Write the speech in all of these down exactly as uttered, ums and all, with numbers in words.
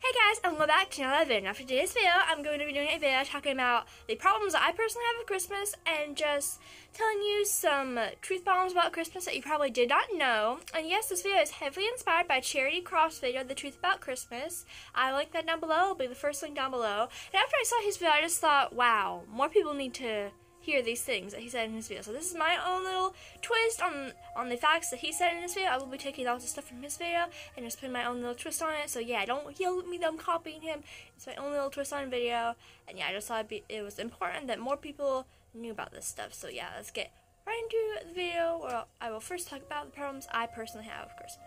Hey guys, and welcome back to another video. Now for today's video, I'm going to be doing a video talking about the problems that I personally have with Christmas and just telling you some truth bombs about Christmas that you probably did not know. And yes, this video is heavily inspired by Charity Croft's video, The Truth About Christmas. I will link that down below. It'll be the first link down below. And after I saw his video, I just thought, wow, more people need to hear these things that he said in his video. So this is my own little twist on on the facts that he said in his video. I will be taking all the stuff from his video and just putting my own little twist on it. So yeah, don't yell at me that I'm copying him. It's my own little twist on video. And yeah, I just thought it'd be, it was important that more people knew about this stuff. So yeah, let's get right into the video where I will first talk about the problems I personally have with Christmas.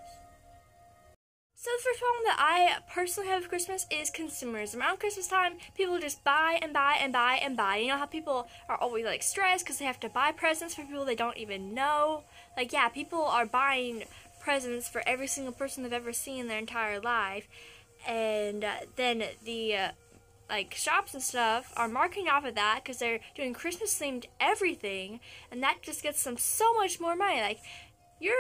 So the first problem that I personally have with Christmas is consumerism. Around Christmas time, people just buy and buy and buy and buy. You know how people are always like stressed because they have to buy presents for people they don't even know? Like yeah, people are buying presents for every single person they've ever seen in their entire life. And uh, then the uh, like shops and stuff are marking off of that because they're doing Christmas themed everything. And that just gets them so much more money. Like you're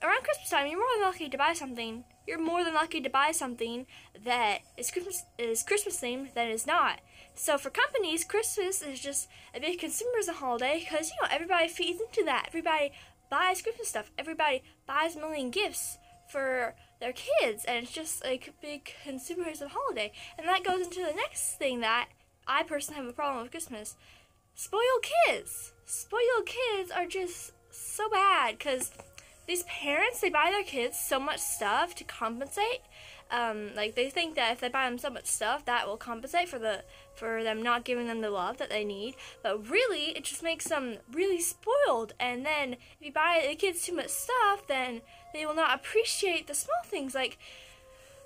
around Christmas time, you're more than lucky to buy something. You're more than lucky to buy something that is Christmas is Christmas themed than is not. So for companies, Christmas is just a big consumerism holiday because, you know, everybody feeds into that. Everybody buys Christmas stuff. Everybody buys a million gifts for their kids, and it's just like a big consumerism holiday. And that goes into the next thing that I personally have a problem with Christmas. Spoiled kids. Spoiled kids are just so bad because these parents, they buy their kids so much stuff to compensate. Um, like, they think that if they buy them so much stuff, that will compensate for the for them not giving them the love that they need. But really, it just makes them really spoiled. And then if you buy the kids too much stuff, then they will not appreciate the small things. Like,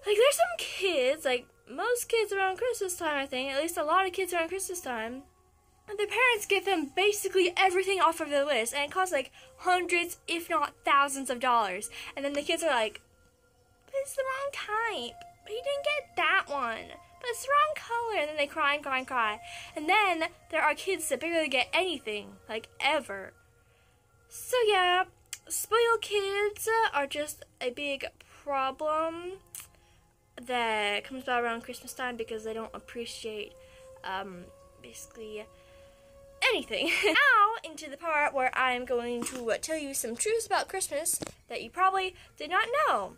like there's some kids, like most kids around Christmas time, I think, at least a lot of kids around Christmas time, their parents give them basically everything off of their list, and it costs like hundreds, if not thousands of dollars. And then the kids are like, but it's the wrong type, but you didn't get that one, but it's the wrong color. And then they cry and cry and cry. And then there are kids that barely get anything, like ever. So yeah, spoiled kids are just a big problem that comes about around Christmas time because they don't appreciate um, basically anything. Now into the part where I'm going to tell you some truths about Christmas that you probably did not know.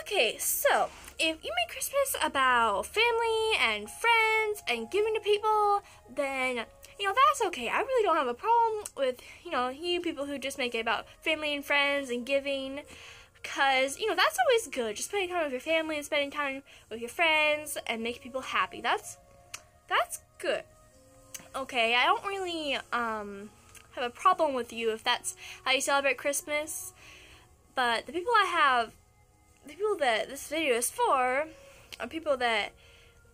Okay, so if you make Christmas about family and friends and giving to people, then, you know, that's okay. I really don't have a problem with, you know, you people who just make it about family and friends and giving, because, you know, that's always good. Just spending time with your family and spending time with your friends and making people happy. That's, that's good. Okay, I don't really um, have a problem with you if that's how you celebrate Christmas, but the people I have, the people that this video is for, are people that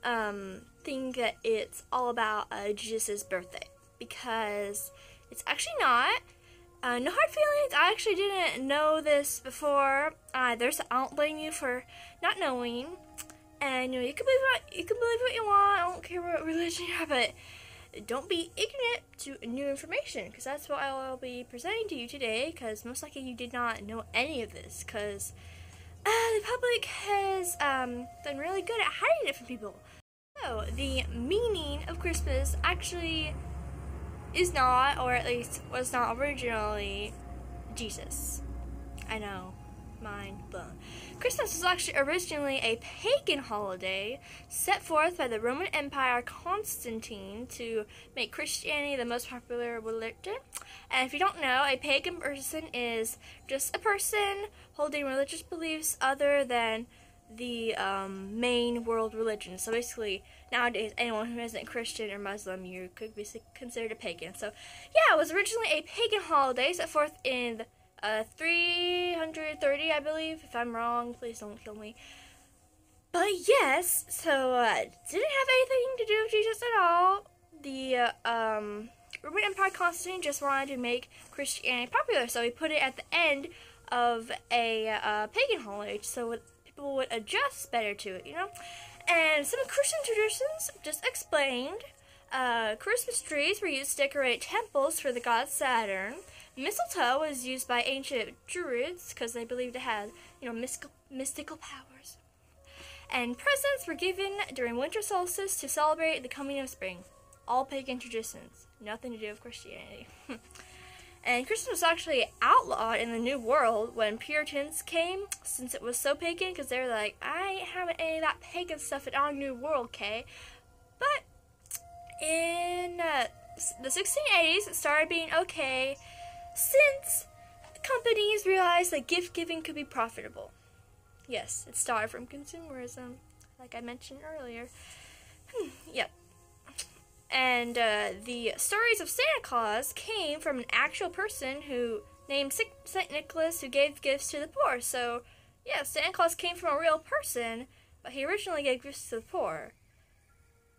um, think that it's all about uh, Jesus' birthday, because it's actually not. Uh, no hard feelings, I actually didn't know this before either, so I don't blame you for not knowing. And you know, you can believe what you can believe what you want. I don't care what religion you are, but don't be ignorant to new information, because that's what I'll be presenting to you today, because most likely you did not know any of this, because uh, the public has um, done really good at hiding it from people. So the meaning of Christmas actually is not, or at least was not originally, Jesus. I know, mind blown. Christmas was actually originally a pagan holiday set forth by the Roman Empire Constantine to make Christianity the most popular religion. And if you don't know, a pagan person is just a person holding religious beliefs other than the um, main world religion. So basically, nowadays, anyone who isn't Christian or Muslim, you could be considered a pagan. So yeah, it was originally a pagan holiday set forth in the Uh, three hundred thirty, I believe. If I'm wrong, please don't kill me. But yes, so uh, didn't have anything to do with Jesus at all. The uh, um, Roman Empire Constantine just wanted to make Christianity popular, so he put it at the end of a uh, pagan holiday, so people would adjust better to it, you know. And some Christian traditions just explained. Uh, Christmas trees were used to decorate temples for the god Saturn. Mistletoe was used by ancient Druids because they believed it had, you know, mystical, mystical powers. and presents were given during winter solstice to celebrate the coming of spring. All pagan traditions, nothing to do with Christianity. And Christmas was actually outlawed in the New World when Puritans came, since it was so pagan, because they were like, I ain't having any of that pagan stuff in our New World, okay? But in uh, the sixteen eighties, it started being okay, since companies realized that gift-giving could be profitable. Yes, it started from consumerism, like I mentioned earlier. Yep. And uh, the stories of Santa Claus came from an actual person who named Saint Nicholas, who gave gifts to the poor. So, yeah, Santa Claus came from a real person, but he originally gave gifts to the poor.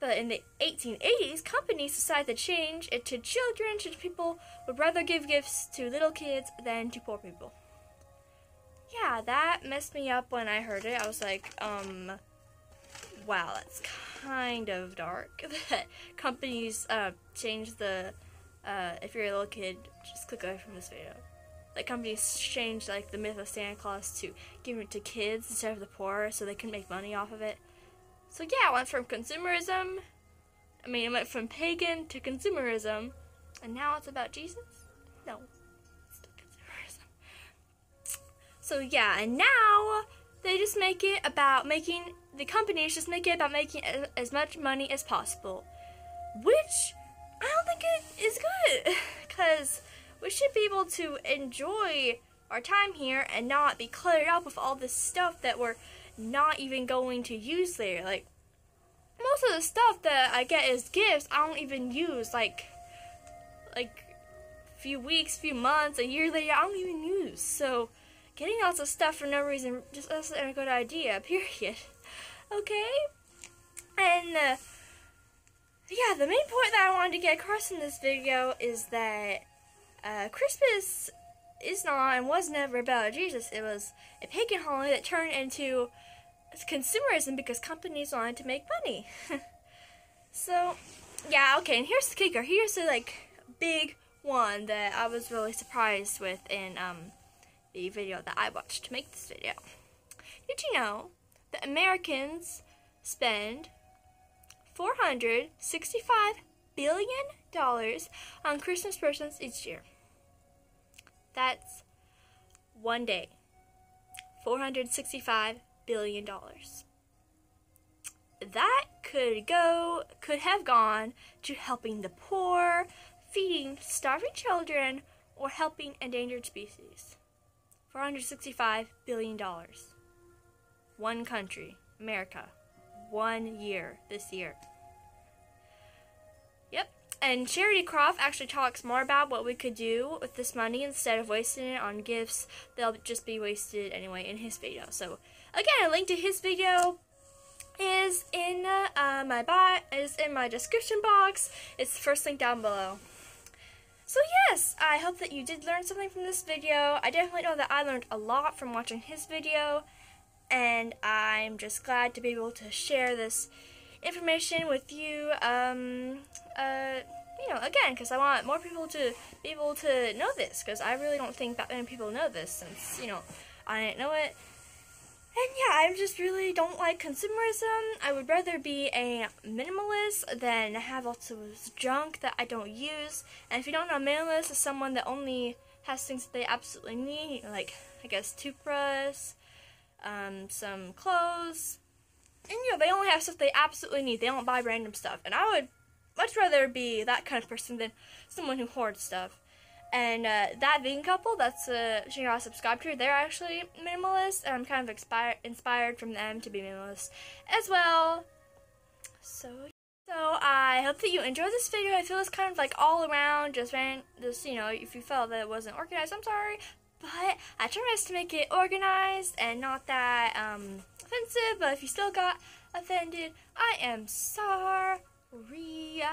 But in the eighteen eighties, companies decided to change it to children, to people would rather give gifts to little kids than to poor people. Yeah, that messed me up when I heard it. I was like, um... wow, that's kind of dark that companies uh, change the, uh, if you're a little kid, just click away from this video. Like, companies change, like, the myth of Santa Claus to giving it to kids instead of the poor so they can make money off of it. So yeah, it went from consumerism, I mean, it went from pagan to consumerism, and now it's about Jesus? No, it's still consumerism. So yeah, and now they just make it about making, the companies just make it about making as much money as possible, which I don't think it is good, because we should be able to enjoy our time here and not be cluttered up with all this stuff that we're not even going to use there. Like, most of the stuff that I get as gifts, I don't even use, like, like few weeks, few months, a year later, I don't even use, so getting lots of stuff for no reason just isn't a good idea, period. Okay? And, uh, yeah, the main point that I wanted to get across in this video is that uh, Christmas is not and was never about Jesus. It was a pagan holiday that turned into consumerism because companies wanted to make money. So, yeah, okay, and here's the kicker. Here's the, like, big one that I was really surprised with in, um... the video that I watched to make this video. Did you know that Americans spend four hundred sixty-five billion dollars on Christmas presents each year? That's one day. four hundred sixty-five billion dollars. That could go, could have gone to helping the poor, feeding starving children, or helping endangered species. four hundred sixty-five billion dollars. One country, America. One year this year. Yep. And Charity Croft actually talks more about what we could do with this money instead of wasting it on gifts. They'll just be wasted anyway in his video. So, again, a link to his video is in uh, my bio, is in my description box. It's the first link down below. So yes, I hope that you did learn something from this video. I definitely know that I learned a lot from watching his video, and I'm just glad to be able to share this information with you, um, uh, you know, again, because I want more people to be able to know this, because I really don't think that many people know this, since, you know, I didn't know it. And yeah, I just really don't like consumerism. I would rather be a minimalist than have lots of junk that I don't use. And if you don't know, a minimalist is someone that only has things that they absolutely need, like, I guess, toothbrush, um, some clothes. And, you know, they only have stuff they absolutely need. They don't buy random stuff. And I would much rather be that kind of person than someone who hoards stuff. And uh, that vegan couple, that's a channel I subscribe to, they're actually minimalist, and I'm kind of inspired inspired from them to be minimalist as well. So, so I hope that you enjoyed this video. I feel it's kind of like all around, just ran, just you know, if you felt that it wasn't organized, I'm sorry, but I try my best to make it organized and not that um, offensive. But if you still got offended, I am sorry.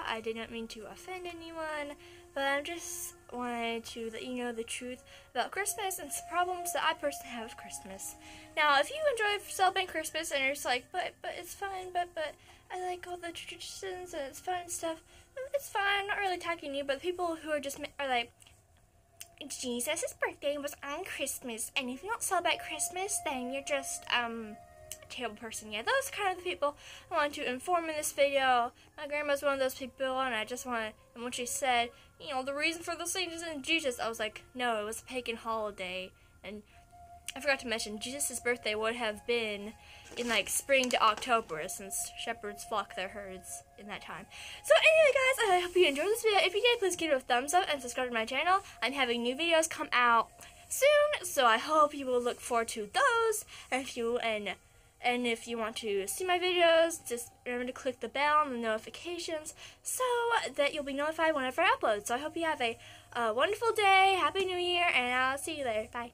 I did not mean to offend anyone, but I'm just wanted to let you know the truth about Christmas and some problems that I personally have with Christmas. Now, if you enjoy celebrating Christmas and you're just like, but but it's fun, but but I like all the traditions and it's fun and stuff, it's fine. I'm not really attacking you, but people who are just are like, Jesus' birthday was on Christmas, and if you don't celebrate Christmas, then you're just um terrible person. Yeah, those are kind of the people I want to inform in this video. My grandma's one of those people, and I just want to, and when she said, you know, the reason for those things isn't Jesus, I was like, no, it was a pagan holiday. And I forgot to mention, Jesus' birthday would have been in, like, spring to October, since shepherds flock their herds in that time. So anyway, guys, I hope you enjoyed this video. If you did, please give it a thumbs up and subscribe to my channel. I'm having new videos come out soon, so I hope you will look forward to those. And if you, and, and if you want to see my videos, just remember to click the bell and the notifications so that you'll be notified whenever I upload. So I hope you have a, a wonderful day, Happy New Year, and I'll see you later. Bye.